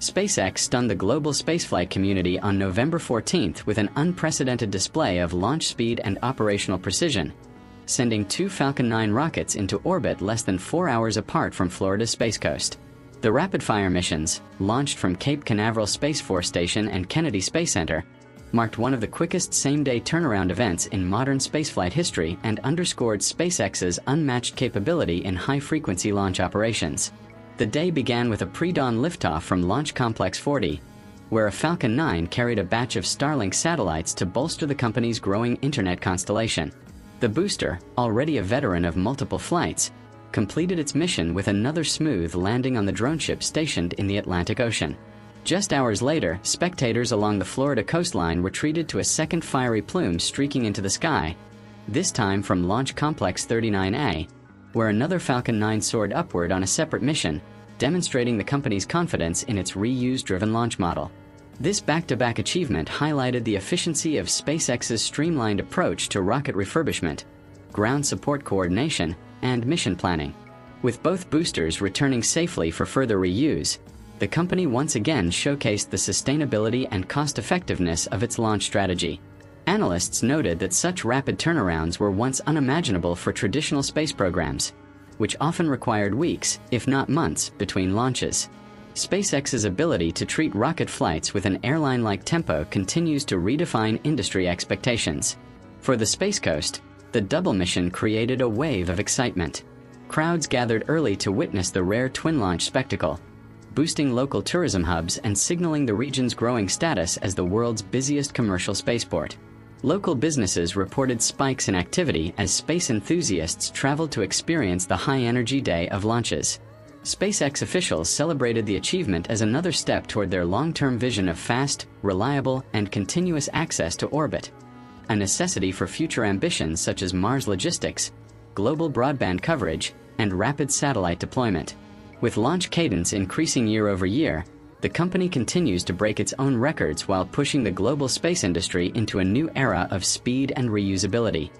SpaceX stunned the global spaceflight community on November 14th with an unprecedented display of launch speed and operational precision, sending two Falcon 9 rockets into orbit less than 4 hours apart from Florida's Space Coast. The rapid-fire missions, launched from Cape Canaveral Space Force Station and Kennedy Space Center, marked one of the quickest same-day turnaround events in modern spaceflight history and underscored SpaceX's unmatched capability in high-frequency launch operations. The day began with a pre-dawn liftoff from Launch Complex 40, where a Falcon 9 carried a batch of Starlink satellites to bolster the company's growing internet constellation. The booster, already a veteran of multiple flights, completed its mission with another smooth landing on the drone ship stationed in the Atlantic Ocean. Just hours later, spectators along the Florida coastline were treated to a second fiery plume streaking into the sky, this time from Launch Complex 39A, where another Falcon 9 soared upward on a separate mission, demonstrating the company's confidence in its reuse-driven launch model. This back-to-back achievement highlighted the efficiency of SpaceX's streamlined approach to rocket refurbishment, ground support coordination, and mission planning. With both boosters returning safely for further reuse, the company once again showcased the sustainability and cost-effectiveness of its launch strategy. Analysts noted that such rapid turnarounds were once unimaginable for traditional space programs, which often required weeks, if not months, between launches. SpaceX's ability to treat rocket flights with an airline-like tempo continues to redefine industry expectations. For the Space Coast, the double mission created a wave of excitement. Crowds gathered early to witness the rare twin-launch spectacle, boosting local tourism hubs and signaling the region's growing status as the world's busiest commercial spaceport. Local businesses reported spikes in activity as space enthusiasts traveled to experience the high-energy day of launches. SpaceX officials celebrated the achievement as another step toward their long-term vision of fast, reliable, and continuous access to orbit, a necessity for future ambitions such as Mars logistics, global broadband coverage, and rapid satellite deployment. With launch cadence increasing year over year, the company continues to break its own records while pushing the global space industry into a new era of speed and reusability.